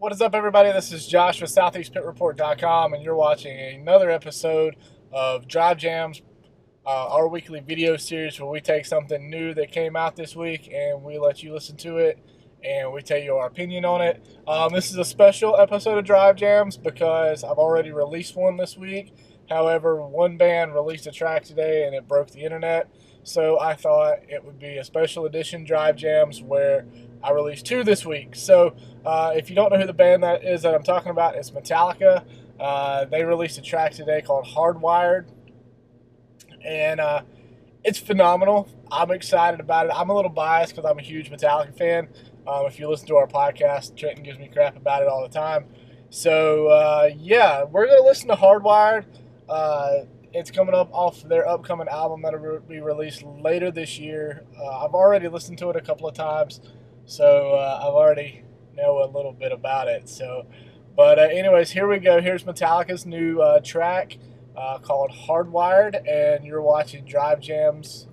What is up, everybody? This is Josh with SoutheastPitReport.com, and you're watching another episode of Drive Jams, our weekly video series where we take something new that came out this week and we let you listen to it and we tell you our opinion on it. This is a special episode of Drive Jams because I've already released one this week. However, one band released a track today and it broke the internet, so I thought it would be a special edition Drive Jams where I released two this week. So if you don't know who the band that is that I'm talking about, it's Metallica. They released a track today called Hardwired, and it's phenomenal. I'm excited about it. I'm a little biased because I'm a huge Metallica fan. If you listen to our podcast, Trenton gives me crap about it all the time. So yeah, we're going to listen to Hardwired. It's coming up off their upcoming album that will be released later this year. I've already listened to it a couple of times, so I've already know a little bit about it. So, but anyways, here we go. Here's Metallica's new track called Hardwired, and you're watching Drive Jams.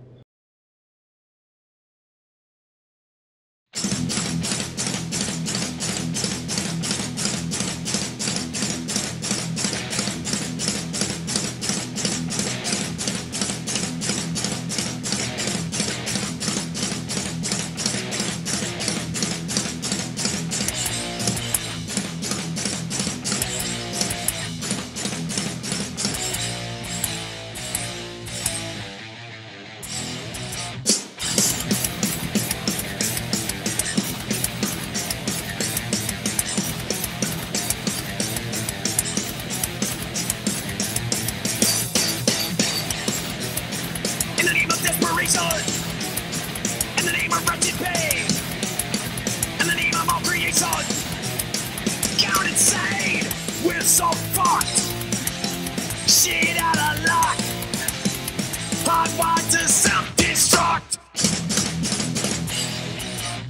In the name of wretched pain, in the name of all creation, counted insane, we're so fucked, shit out of luck, hardwired to self-destruct.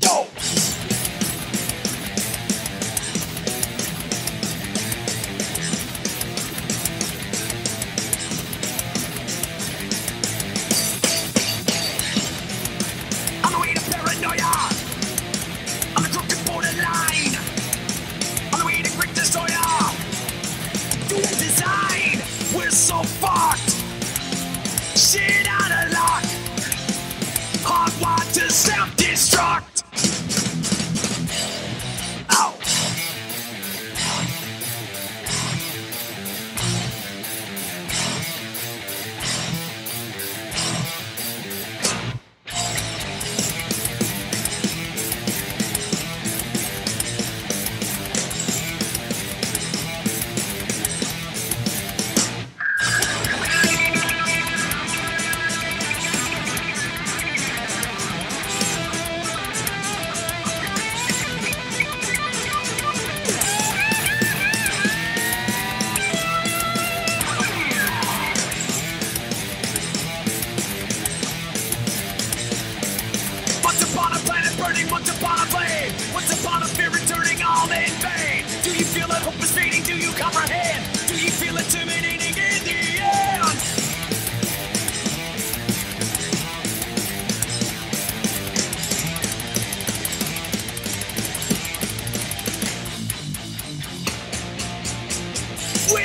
Go!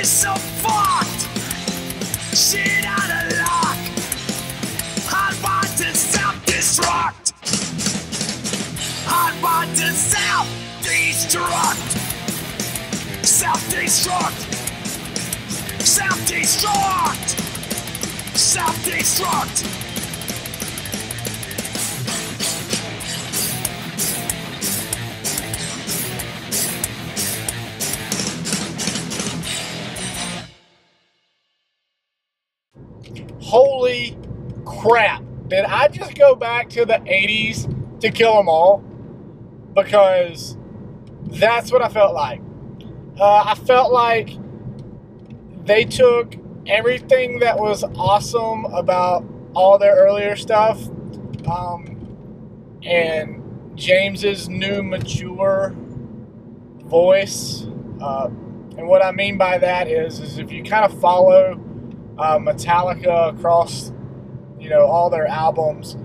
So fucked, shit out of luck, hardwired to self-destruct. Oh, we're so fucked, shit out of luck, hardwired to self-destruct, hardwired to self-destruct, self-destruct, self-destruct, self-destruct. Holy crap, did I just go back to the 80s to Kill 'Em All? Because that's what I felt like. I felt like they took everything that was awesome about all their earlier stuff, and James's new mature voice. And what I mean by that is if you kind of follow Metallica across, you know, all their albums,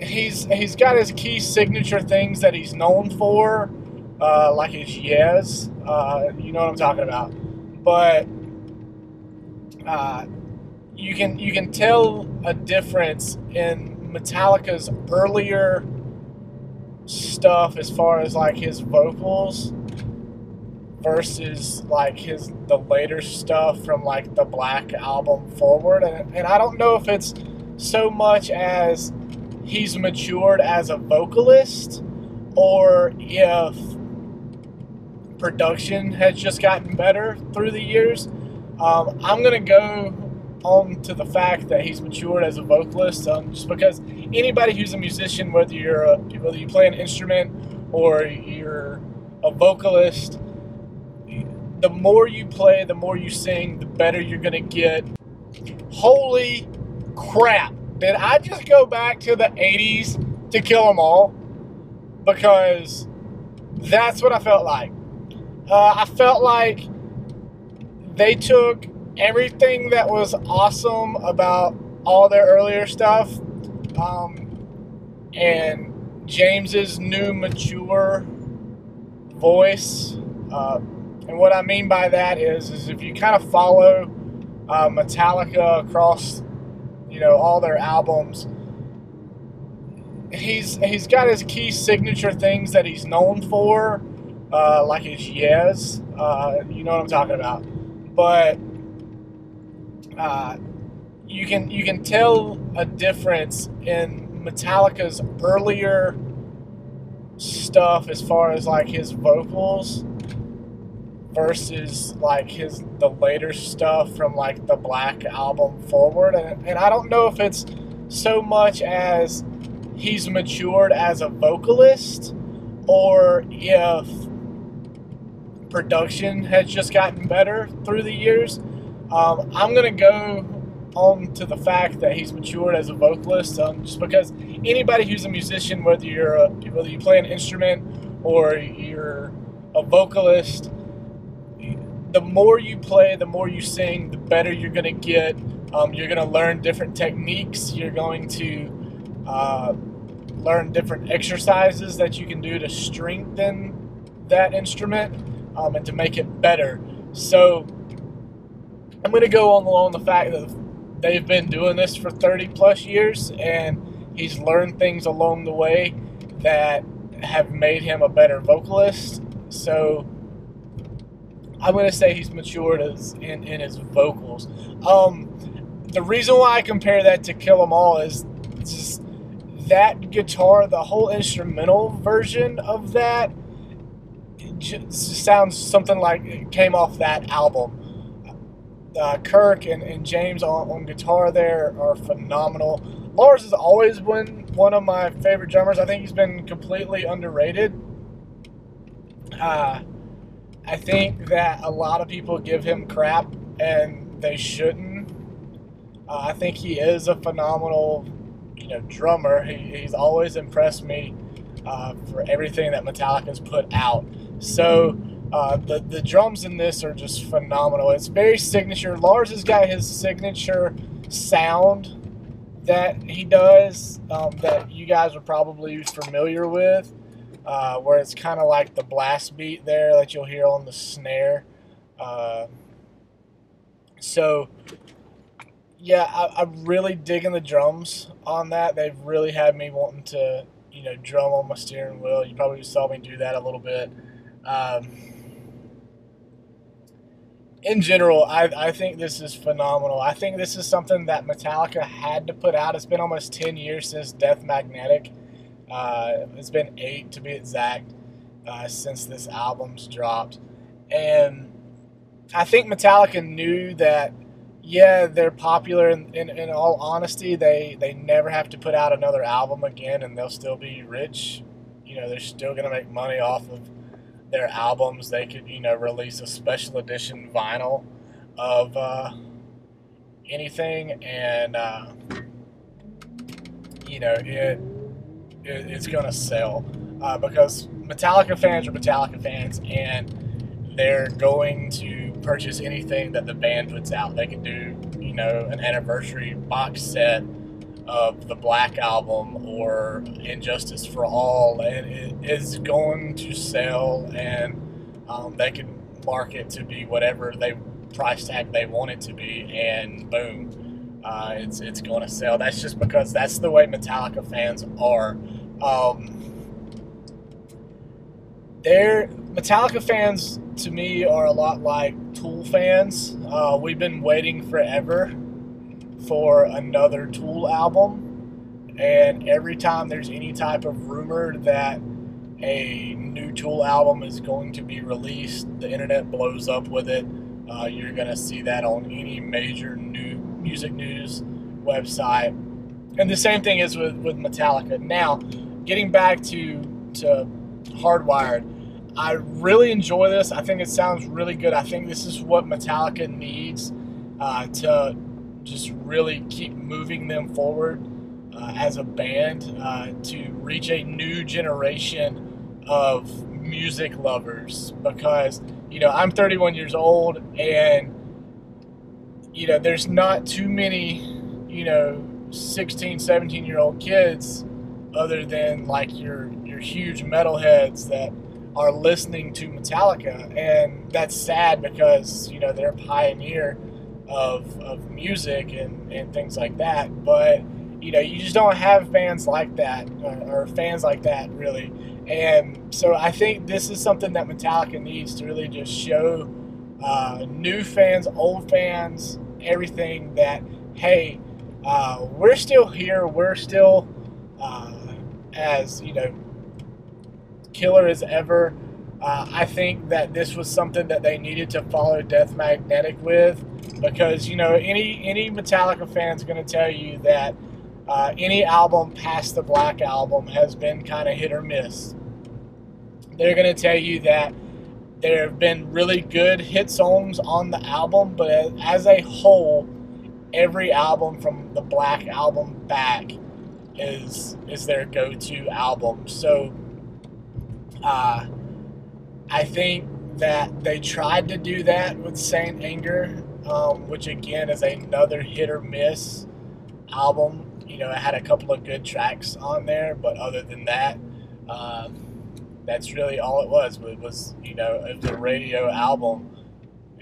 he's got his key signature things that he's known for, like it's Yes, you know what I'm talking about. But you can tell a difference in Metallica's earlier stuff as far as like his vocals versus like the later stuff from like the Black Album forward, and I don't know if it's so much as he's matured as a vocalist or if production has just gotten better through the years. I'm gonna go on to the fact that he's matured as a vocalist, just because anybody who's a musician, whether you're whether you play an instrument or you're a vocalist, the more you play, the more you sing, the better you're gonna get. Holy crap! Did I just go back to the 80s to Kill 'Em All? Because that's what I felt like. I felt like they took everything that was awesome about all their earlier stuff, and James's new mature voice. And what I mean by that is if you kind of follow Metallica across, you know, all their albums, he's got his key signature things that he's known for, like his Yes, you know what I'm talking about. But you can tell a difference in Metallica's earlier stuff as far as like his vocals versus like the later stuff from like the Black Album forward, and I don't know if it's so much as he's matured as a vocalist or if production has just gotten better through the years. I'm gonna go on to the fact that he's matured as a vocalist, just because anybody who's a musician, whether you're whether you play an instrument or you're a vocalist, the more you play, the more you sing, the better you're going to get. You're going to learn different techniques. You're going to learn different exercises that you can do to strengthen that instrument and to make it better. So I'm going to go on along the fact that they've been doing this for 30 plus years, and he's learned things along the way that have made him a better vocalist. So I'm going to say he's matured in his vocals. The reason why I compare that to Kill 'Em All is just that guitar, the whole instrumental version of that, it just sounds something like it came off that album. Kirk and James on guitar there are phenomenal. Lars has always been one of my favorite drummers. I think he's been completely underrated. I think that a lot of people give him crap, and they shouldn't. I think he is a phenomenal, you know, drummer. He's always impressed me for everything that Metallica's put out. So the drums in this are just phenomenal. It's very signature. Lars has got his signature sound that he does, that you guys are probably familiar with. Where it's kind of like the blast beat there that you'll hear on the snare. So, yeah, I'm really digging the drums on that. They've really had me wanting to, you know, drum on my steering wheel. You probably just saw me do that a little bit. In general, I think this is phenomenal. I think this is something that Metallica had to put out. It's been almost 10 years since Death Magnetic. It's been 8 to be exact since this album's dropped, and I think Metallica knew that, yeah, they're popular, and in all honesty, they never have to put out another album again, and they'll still be rich. You know, they're still gonna make money off of their albums. They could, you know, release a special edition vinyl of anything, and you know, it's gonna sell because Metallica fans are Metallica fans, and they're going to purchase anything that the band puts out. They can do, you know, an anniversary box set of the Black Album or Injustice for All, and it is going to sell, and they can market to be whatever they price tag they want it to be, and boom, it's going to sell. That's just because that's the way Metallica fans are. Metallica fans, to me, are a lot like Tool fans. We've been waiting forever for another Tool album, and every time there's any type of rumor that a new Tool album is going to be released, the internet blows up with it. You're going to see that on any major new music news website. And the same thing is with Metallica. Now, getting back to Hardwired, I really enjoy this. I think it sounds really good. I think this is what Metallica needs to just really keep moving them forward as a band, to reach a new generation of music lovers. Because, you know, I'm 31 years old, and, you know, there's not too many, you know, 16, 17-year-old kids, other than like your huge metalheads, that are listening to Metallica. And that's sad, because, you know, they're a pioneer of music and things like that. But, you know, you just don't have bands like that, or fans like that, really. And so I think this is something that Metallica needs to really just show new fans, old fans, everything, that, hey, we're still here, we're still as, you know, killer as ever. I think that this was something that they needed to follow Death Magnetic with, because, you know, any Metallica fan's going to tell you that any album past the Black Album has been kind of hit or miss. They're going to tell you that there have been really good hit songs on the album, but as a whole, every album from the Black Album back is their go-to album. So I think that they tried to do that with Saint Anger, which again is another hit or miss album. You know, it had a couple of good tracks on there, but other than that, that's really all it was. It was, you know, it was a radio album,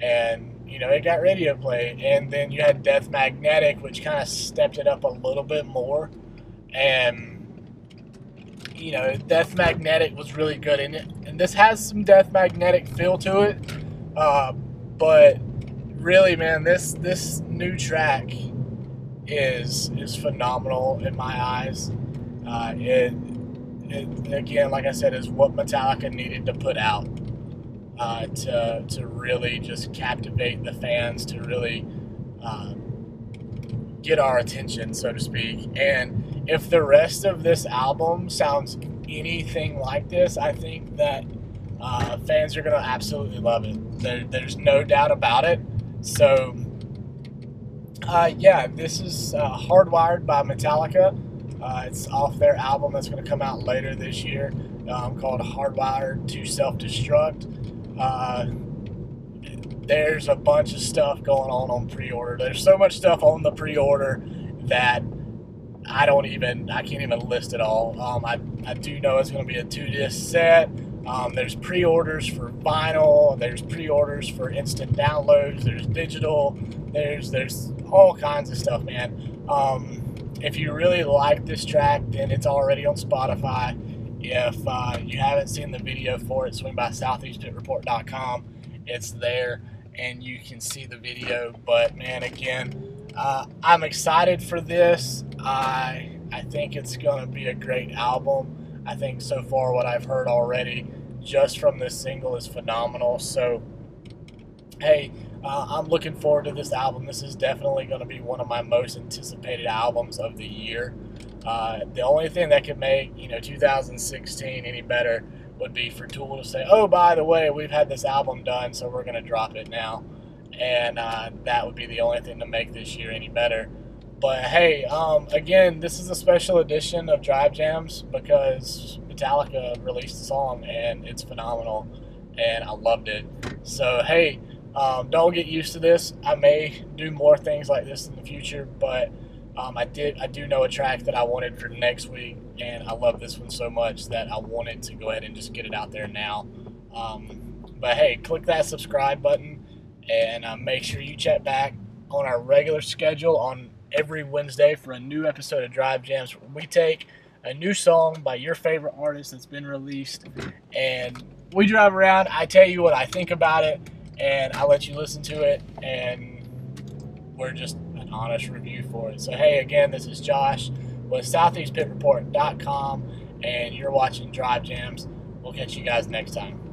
and, you know, it got radio play. And then you had Death Magnetic, which kind of stepped it up a little bit more. And, you know, Death Magnetic was really good in it, and this has some Death Magnetic feel to it, but really, man, this new track is phenomenal in my eyes. It again, like I said, is what Metallica needed to put out to really just captivate the fans, to really get our attention, so to speak. And if the rest of this album sounds anything like this, I think that fans are going to absolutely love it. There's no doubt about it. So, yeah, this is Hardwired by Metallica. It's off their album that's going to come out later this year, called Hardwired to Self-Destruct. There's a bunch of stuff going on pre-order. There's so much stuff on the pre-order that I can't even list it all. I do know it's going to be a 2-disc set. There's pre-orders for vinyl. There's pre-orders for instant downloads. There's digital. There's all kinds of stuff, man. If you really like this track, then it's already on Spotify. If you haven't seen the video for it, swing by SoutheastPitReport.com. It's there, and you can see the video. But, man, again, I'm excited for this. I think it's going to be a great album. I think so far what I've heard already just from this single is phenomenal. So, hey, I'm looking forward to this album. This is definitely going to be one of my most anticipated albums of the year. The only thing that could make, you know, 2016 any better would be for Tool to say, oh, by the way, we've had this album done, so we're going to drop it now. And that would be the only thing to make this year any better. But hey, again, this is a special edition of Drive Jams because Metallica released the song, and it's phenomenal, and I loved it. So hey, don't get used to this. I may do more things like this in the future, but I do know a track that I wanted for next week, and I love this one so much that I wanted to go ahead and just get it out there now. But hey, click that subscribe button, and make sure you check back on our regular schedule on every Wednesday for a new episode of Drive Jams, where we take a new song by your favorite artist that's been released, and we drive around, I tell you what I think about it, and I let you listen to it, and we're just an honest review for it. So hey, again, this is Josh with SoutheastPitReport.com, and you're watching Drive Jams. We'll catch you guys next time.